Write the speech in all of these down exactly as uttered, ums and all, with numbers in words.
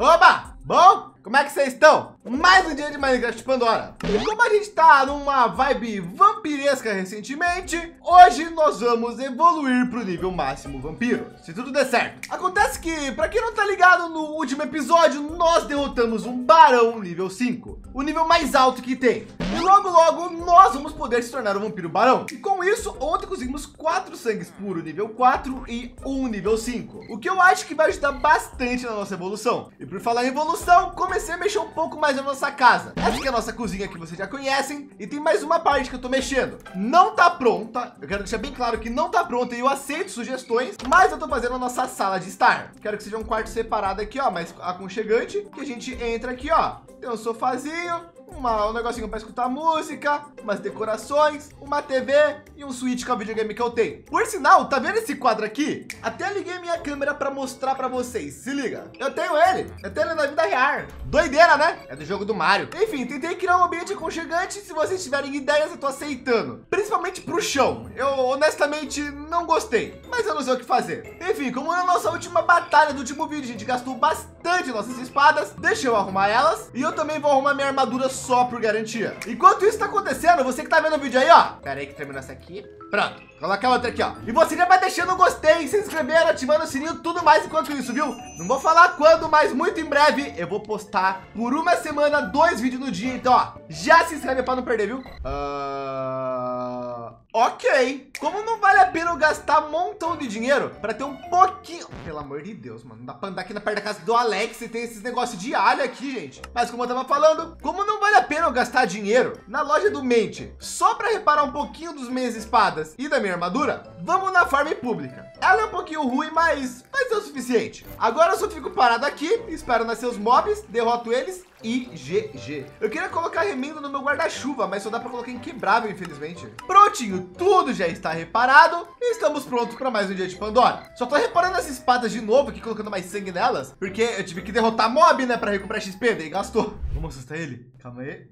Oba! Bom? Como é que vocês estão? Mais um dia de Minecraft Pandora. E como a gente tá numa vibe vampiresca recentemente, hoje nós vamos evoluir pro nível máximo vampiro, se tudo der certo. Acontece que, pra quem não tá ligado, no último episódio nós derrotamos um barão nível cinco, o nível mais alto que tem. E logo logo nós vamos poder se tornar um vampiro barão. E com isso, ontem conseguimos quatro sangues puro nível quatro e um nível cinco, o que eu acho que vai ajudar bastante na nossa evolução. E por falar em evolução, comecei a mexer um pouco mais na nossa casa. Essa aqui é a nossa cozinha que vocês já conhecem. E tem mais uma parte que eu tô mexendo. Não tá pronta, eu quero deixar bem claro que não tá pronta e eu aceito sugestões, mas eu tô fazendo a nossa sala de estar. Quero que seja um quarto separado aqui, ó, mais aconchegante, que a gente entra aqui, ó. Tem um sofazinho, Uma, um negocinho para escutar música, umas decorações, uma T V e um switch com a videogame que eu tenho. Por sinal, tá vendo esse quadro aqui? Até liguei minha câmera para mostrar para vocês, se liga. Eu tenho ele, eu tenho ele na vida real. Doideira, né? É do jogo do Mario. Enfim, tentei criar um ambiente aconchegante. Se vocês tiverem ideias, eu tô aceitando. Principalmente pro chão, eu honestamente não gostei, mas eu não sei o que fazer. Enfim, como na nossa última batalha do último vídeo, a gente gastou bastante nossas espadas. Deixa eu arrumar elas e eu também vou arrumar minha armadura só por garantia. Enquanto isso tá acontecendo, você que tá vendo o vídeo aí, ó, pera aí que terminou essa aqui. Pronto, coloca outra aqui, ó. E você já vai deixando o gostei, se inscrevendo, ativando o sininho, tudo mais enquanto isso, viu? Não vou falar quando, mas muito em breve eu vou postar por uma semana, dois vídeos no dia. Então, ó, já se inscreve pra não perder, viu? Uh... Ok. Como não vale a pena eu gastar um montão de dinheiro pra ter um pouquinho... Pelo amor de Deus, mano. Não dá pra andar aqui na perto da casa do Alex e tem esses negócios de alho aqui, gente. Mas como eu tava falando, como não vale a pena eu gastar dinheiro na loja do Mente só pra reparar um pouquinho dos minhas espadas e da minha armadura, vamos na farm pública. Ela é um pouquinho ruim, mas vai ser o suficiente. Agora eu só fico parado aqui, espero nascer os mobs, derroto eles e G G. Eu queria colocar remenda no meu guarda-chuva, mas só dá para colocar inquebrável, infelizmente. Prontinho, tudo já está reparado e estamos prontos para mais um dia de Pandora. Só tô reparando as espadas de novo aqui, colocando mais sangue nelas, porque eu tive que derrotar mob, né, para recuperar X P, daí gastou. Vamos assustar ele? Calma aí.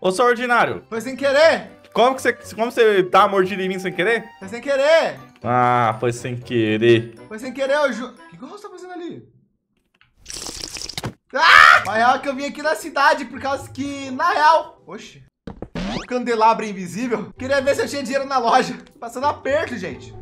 Ô, seu ordinário. Foi sem querer. Como que você, como você dá uma mordida em mim sem querer? Foi sem querer! Ah, foi sem querer. Foi sem querer, eu juro. O que que o rosto tá fazendo ali? Ah! Na real é que eu vim aqui na cidade por causa que, na real... Oxi. Um candelabro invisível. Queria ver se eu tinha dinheiro na loja. Passando aperto, gente.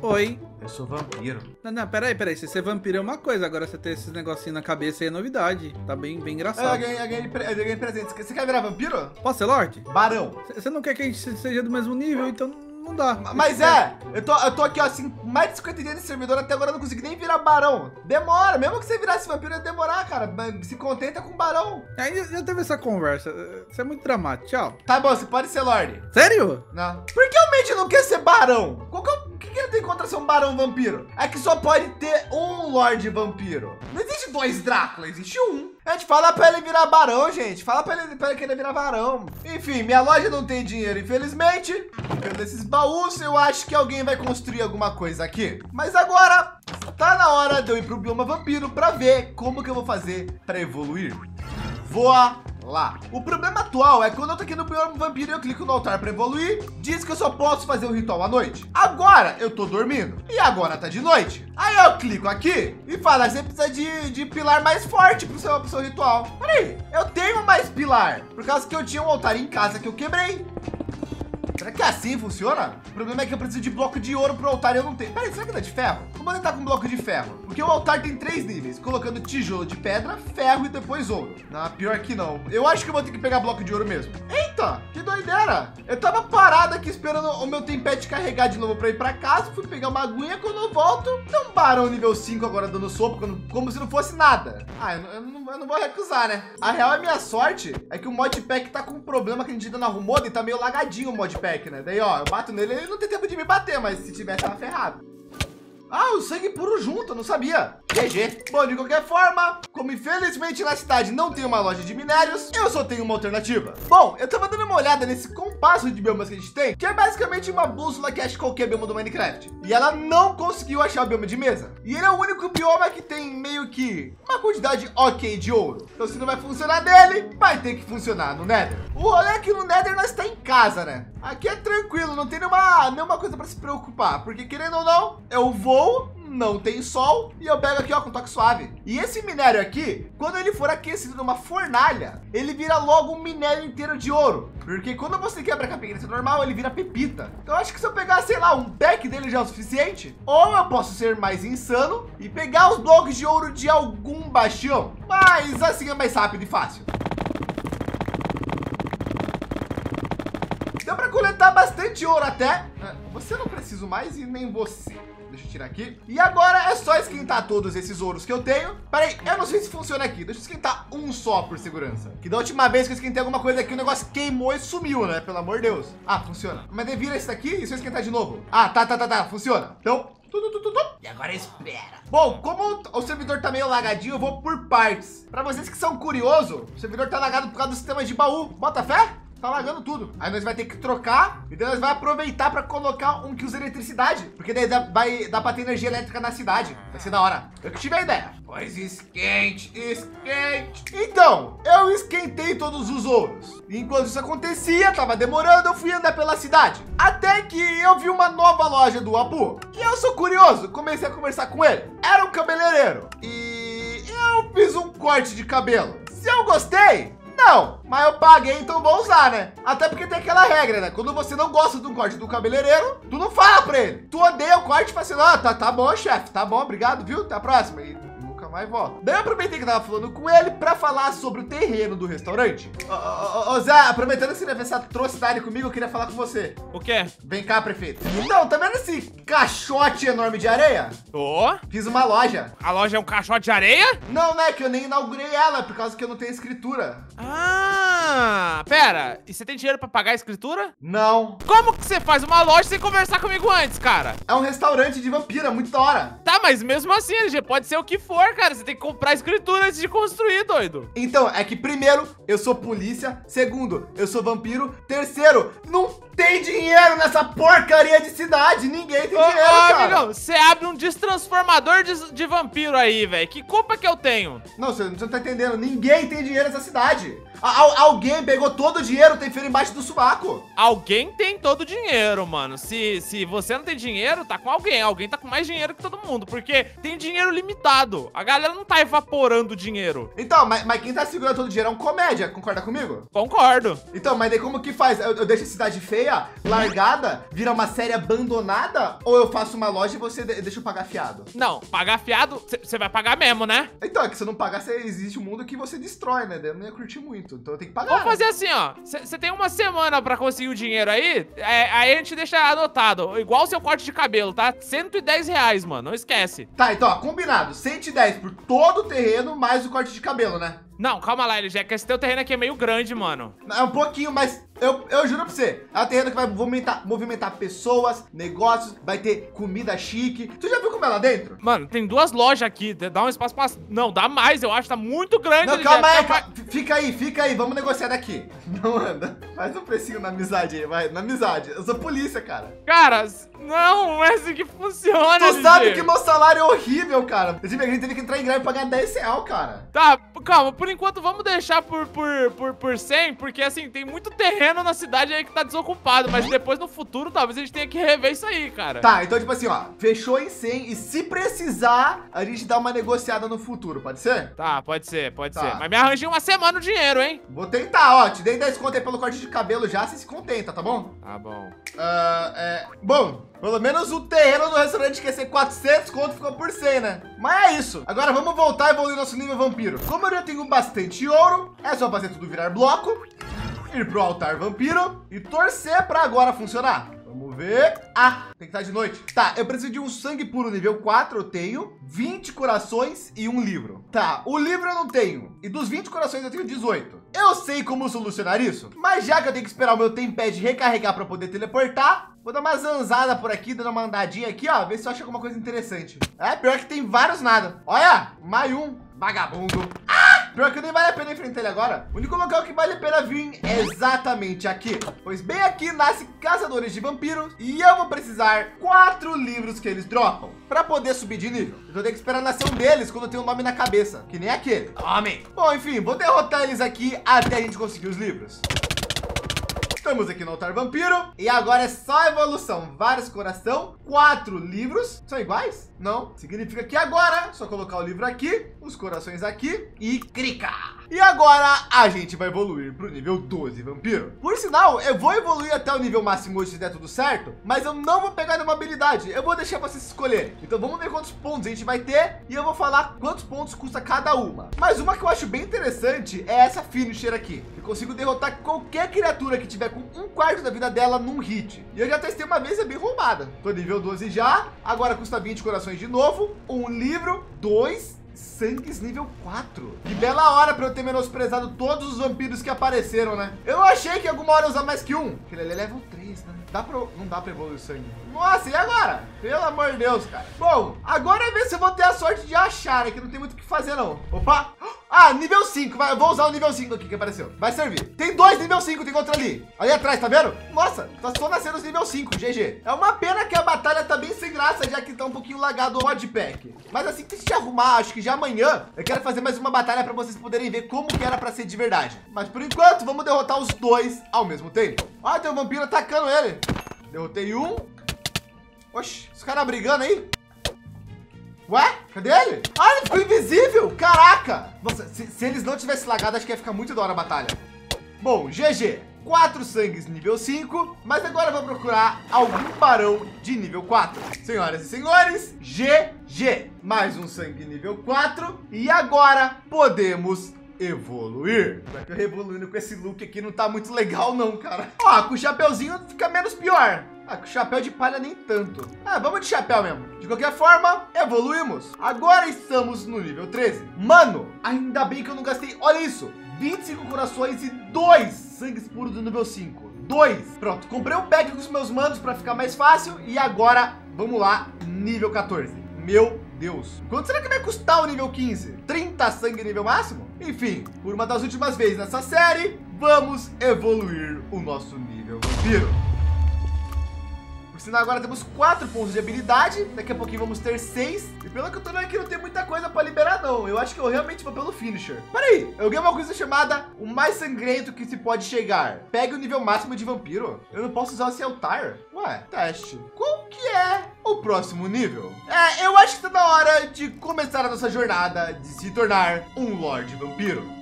Oi. Eu sou vampiro. Não, não, peraí, peraí. Se você é vampiro é uma coisa, agora você ter esses negocinhos na cabeça aí é novidade. Tá bem, bem engraçado. Eu ganhei, eu, ganhei, eu ganhei presente. Você quer virar vampiro? Posso ser Lorde? Barão. Você não quer que a gente seja do mesmo nível, então não dá. Mas é, eu tô, eu tô aqui, ó, assim, mais de cinquenta dias de servidor, até agora eu não consegui nem virar barão. Demora, mesmo que você virasse vampiro ia demorar, cara. Se contenta com barão. Aí já teve essa conversa. Isso é muito dramático, tchau. Tá bom, você pode ser Lorde. Sério? Não. Por que o Mente não quer ser barão? Qual que é o... O que, que ele tem contra ser um barão vampiro? É que só pode ter um Lorde vampiro. Não existe dois Drácula, existe um. A gente fala pra ele virar barão, gente. Fala pra ele, pra ele querer virar barão. Enfim, minha loja não tem dinheiro, infelizmente. Pegando esses baús, eu acho que alguém vai construir alguma coisa aqui. Mas agora, tá na hora de eu ir pro bioma vampiro pra ver como que eu vou fazer pra evoluir. Voa lá. O problema atual é que quando eu tô aqui no bioma vampiro e eu clico no altar para evoluir, diz que eu só posso fazer o ritual à noite. Agora eu tô dormindo e agora tá de noite. Aí eu clico aqui e fala, você precisa de, de pilar mais forte pro seu, pro seu ritual. Peraí, eu tenho mais pilar, por causa que eu tinha um altar em casa que eu quebrei. Será que assim funciona? O problema é que eu preciso de bloco de ouro pro altar e eu não tenho. Peraí, será que dá de ferro? Vamos tentar com bloco de ferro, porque o altar tem três níveis, colocando tijolo de pedra, ferro e depois ouro. Ah, pior que não. Eu acho que eu vou ter que pegar bloco de ouro mesmo. Eita, que doideira. Eu tava parado aqui esperando o meu tempete carregar de novo pra ir pra casa, fui pegar uma aguinha, quando eu volto, tem um barão nível cinco agora dando soco, como se não fosse nada. Ah, eu não, eu não, eu não vou recusar, né? A real é minha sorte, é que o modpack tá com um problema que a gente ainda não arrumou e tá meio lagadinho o modpack. Né? Daí, ó, eu bato nele, ele não tem tempo de me bater, mas se tiver, tava ferrado. Ah, o sangue puro junto, não sabia. G G. Bom, de qualquer forma, como infelizmente na cidade não tem uma loja de minérios, eu só tenho uma alternativa. Bom, eu tava dando uma olhada nesse compasso de biomas que a gente tem, que é basicamente uma bússola que acha qualquer bioma do Minecraft. E ela não conseguiu achar o bioma de mesa. E ele é o único bioma que tem meio que uma quantidade ok de ouro. Então se não vai funcionar nele, vai ter que funcionar no Nether. O rolê aqui no Nether nós tá em casa, né? Aqui é tranquilo, não tem nenhuma, nenhuma coisa para se preocupar, porque querendo ou não, eu vou... não tem sol e eu pego aqui, ó, com toque suave. E esse minério aqui, quando ele for aquecido numa fornalha, ele vira logo um minério inteiro de ouro, porque quando você quebra a capinha normal, ele vira pepita. Então acho que se eu pegar, sei lá, um pack dele já é o suficiente, ou eu posso ser mais insano e pegar os blocos de ouro de algum bastião, mas assim é mais rápido e fácil. Deu para coletar bastante ouro até. Você não precisa mais e nem você. Deixa eu tirar aqui. E agora é só esquentar todos esses ouros que eu tenho. Peraí, eu não sei se funciona aqui. Deixa eu esquentar um só por segurança. Que da última vez que eu esquentei alguma coisa aqui, o negócio queimou e sumiu, né? Pelo amor de Deus. Ah, funciona. Mas devira esse daqui e se eu esquentar de novo. Ah, tá, tá, tá, tá. Funciona. Então... Tu, tu, tu, tu, tu. E agora espera. Bom, como o servidor tá meio lagadinho, eu vou por partes. Pra vocês que são curiosos, o servidor tá lagado por causa do sistema de baú. Bota fé? Tá lagando tudo. Aí nós vai ter que trocar. E daí nós vai aproveitar para colocar um que usa eletricidade, porque daí dá, vai dar para ter energia elétrica na cidade. Vai ser da hora. Eu que tive a ideia. Pois esquente, esquente. Então, eu esquentei todos os ouros. E enquanto isso acontecia, tava demorando, eu fui andar pela cidade, até que eu vi uma nova loja do Abu. E eu sou curioso, comecei a conversar com ele. Era um cabeleireiro. E eu fiz um corte de cabelo. Se eu gostei... não, mas eu paguei, então vou usar, né? Até porque tem aquela regra, né? Quando você não gosta de um corte do cabeleireiro, tu não fala pra ele. Tu odeia o corte e fala assim, ah, tá, tá bom, chefe, tá bom, obrigado, viu? Até a próxima. E nunca mais volta. Daí eu aproveitei que eu tava falando com ele pra falar sobre o terreno do restaurante. Ô, ô, ô, ô Zé, aproveitando que você fez essa atrocidade comigo, eu queria falar com você. O quê? Vem cá, prefeito. Então, tá vendo esse caixote enorme de areia? Ô? Oh. Fiz uma loja. A loja é um caixote de areia? Não, né? Que eu nem inaugurei ela, por causa que eu não tenho escritura. Ah, pera, e você tem dinheiro pra pagar a escritura? Não. Como que você faz uma loja sem conversar comigo antes, cara? É um restaurante de vampira, muito da hora. Tá, mas mesmo assim, L G, pode ser o que for, cara. Você tem que comprar a escritura antes de construir, doido. Então, é que primeiro, eu sou polícia. Segundo, eu sou vampiro. Terceiro, não... tem dinheiro nessa porcaria de cidade. Ninguém tem oh, dinheiro, oh, cara. Amigão, você abre um destransformador de, de vampiro aí, velho. Que culpa que eu tenho? Não, você não tá entendendo. Ninguém tem dinheiro nessa cidade. Al alguém pegou todo o dinheiro, tem feira embaixo do sovaco. Alguém tem todo o dinheiro, mano. Se, se você não tem dinheiro, tá com alguém. Alguém tá com mais dinheiro que todo mundo, porque tem dinheiro limitado. A galera não tá evaporando o dinheiro. Então, mas, mas quem tá segurando todo o dinheiro é um comédia. Concorda comigo? Concordo. Então, mas daí como que faz? Eu, eu deixo a cidade feia, largada, vira uma série abandonada, ou eu faço uma loja e você de deixa eu pagar fiado? Não, pagar fiado, você vai pagar mesmo, né? Então, é que se eu não pagar, cê, existe um mundo que você destrói, né? Eu não ia curtir muito, então eu tenho que pagar. Vamos fazer assim, ó, você tem uma semana pra conseguir o dinheiro aí, é, aí a gente deixa anotado, igual o seu corte de cabelo, tá? cento e dez reais, mano, não esquece. Tá, então, ó, combinado, cento e dez por todo o terreno, mais o corte de cabelo, né? Não, calma lá, L G, que esse teu terreno aqui é meio grande, mano. É um pouquinho, mas eu, eu juro pra você, é um terreno que vai movimentar, movimentar pessoas, negócios, vai ter comida chique. Tu já viu como é lá dentro? Mano, tem duas lojas aqui, dá um espaço pra... não, dá mais, eu acho, tá muito grande. Não, calma aí, calma... fica aí, fica aí, vamos negociar daqui. Não anda, faz um precinho na amizade aí, vai, na amizade. Eu sou polícia, cara. Cara, não, é assim que funciona, L G. Tu sabe que meu salário é horrível, cara. Eu tive que entrar em greve e pagar dez reais, cara. Tá, calma, por Por enquanto, vamos deixar por, por, por, por cem, porque assim, tem muito terreno na cidade aí que tá desocupado, mas depois no futuro, talvez a gente tenha que rever isso aí, cara. Tá, então tipo assim, ó, fechou em cem e se precisar, a gente dá uma negociada no futuro, pode ser? Tá, pode ser, pode tá. ser. Mas me arranjei uma semana o dinheiro, hein? Vou tentar, ó, te dei dez conto aí pelo corte de cabelo já, você se contenta, tá bom? Tá bom. Uh, é... Bom... Pelo menos o terreno do restaurante que ia ser quatrocentos conto ficou por cem, né? Mas é isso. Agora vamos voltar e evoluir nosso nível vampiro. Como eu já tenho bastante ouro, é só fazer tudo virar bloco, ir pro altar vampiro e torcer pra agora funcionar. Vamos ver. Ah, tem que estar de noite. Tá, eu preciso de um sangue puro nível quatro, eu tenho vinte corações e um livro. Tá, o livro eu não tenho. E dos vinte corações eu tenho dezoito. Eu sei como solucionar isso, mas já que eu tenho que esperar o meu tempad recarregar para poder teleportar, vou dar uma zanzada por aqui, dando uma andadinha aqui, ó, ver se eu acho alguma coisa interessante. É, pior que tem vários nada. Olha, mais um vagabundo. Ah! Pior que nem vale a pena enfrentar ele agora. O único local que vale a pena vir é exatamente aqui. Pois bem aqui nasce caçadores de vampiros. E eu vou precisar quatro livros que eles dropam para poder subir de nível. Eu vou ter que esperar a nação deles quando eu tenho o nome na cabeça. Que nem aquele. Homem. Bom, enfim, vou derrotar eles aqui até a gente conseguir os livros. Estamos aqui no altar vampiro. E agora é só evolução. Vários coração. Quatro livros. São iguais? Não. Significa que agora, só colocar o livro aqui. Os corações aqui. E clicar. E agora a gente vai evoluir para o nível doze vampiro. Por sinal, eu vou evoluir até o nível máximo hoje se der tudo certo. Mas eu não vou pegar nenhuma habilidade. Eu vou deixar vocês escolherem. Então vamos ver quantos pontos a gente vai ter. E eu vou falar quantos pontos custa cada uma. Mas uma que eu acho bem interessante é essa finisher aqui. Eu consigo derrotar qualquer criatura que tiver com um quarto da vida dela num hit. E eu já testei uma vez, é bem roubada. Tô nível doze já. Agora custa vinte corações de novo. Um livro, dois... Sangues nível quatro. Que bela hora para eu ter menosprezado todos os vampiros que apareceram, né? Eu achei que alguma hora eu usar mais que um. Porque ele é level três, né? Dá pra... Não dá pra evoluir o sangue. Nossa, e agora? Pelo amor de Deus, cara. Bom, agora é ver se eu vou ter a sorte de achar, né? Que não tem muito o que fazer, não. Opa! Ah, nível cinco. Vai, eu vou usar o nível cinco aqui que apareceu. Vai servir. Tem dois nível cinco, tem outro ali. Ali atrás, tá vendo? Nossa, tá só nascendo os nível cinco, G G. É uma pena que a batalha tá bem sem graça, já que tá um pouquinho lagado o modpack. Mas assim que se arrumar, acho que já amanhã, eu quero fazer mais uma batalha pra vocês poderem ver como que era pra ser de verdade. Mas por enquanto, vamos derrotar os dois ao mesmo tempo. Olha, tem um vampiro atacando ele. Derrotei um. Oxi, os caras brigando aí. Ué? Cadê ele? Ah, ele ficou invisível! Caraca! Nossa, se, se eles não tivessem lagado, acho que ia ficar muito da hora a batalha. Bom, G G. Quatro sangues nível cinco. Mas agora eu vou procurar algum barão de nível quatro. Senhoras e senhores, G G. Mais um sangue nível quatro. E agora podemos... evoluir. Só que eu evoluindo com esse look aqui não tá muito legal não, cara. Ó, com o chapeuzinho fica menos pior. Ah, com o chapéu de palha nem tanto. Ah, vamos de chapéu mesmo. De qualquer forma, evoluímos. Agora estamos no nível treze. Mano, ainda bem que eu não gastei. Olha isso, vinte e cinco corações e dois sangues puros do nível cinco. Dois. Pronto, comprei um pack com os meus manos pra ficar mais fácil. E agora, vamos lá, nível quatorze. Meu Deus. Quanto será que vai custar o nível quinze? trinta sangue nível máximo? Enfim, por uma das últimas vezes nessa série, vamos evoluir o nosso nível vampiro. Por sinal, agora temos quatro pontos de habilidade. Daqui a pouquinho vamos ter seis. E pelo que eu tô vendo aqui, não tem muita coisa pra liberar, não. Eu acho que eu realmente vou pelo finisher. Peraí, eu ganhei uma coisa chamada o mais sangrento que se pode chegar. Pegue o nível máximo de vampiro. Eu não posso usar esse altar? Ué, teste. Qual que é o próximo nível? É, eu acho que tá na hora de começar a nossa jornada de se tornar um Lorde Vampiro.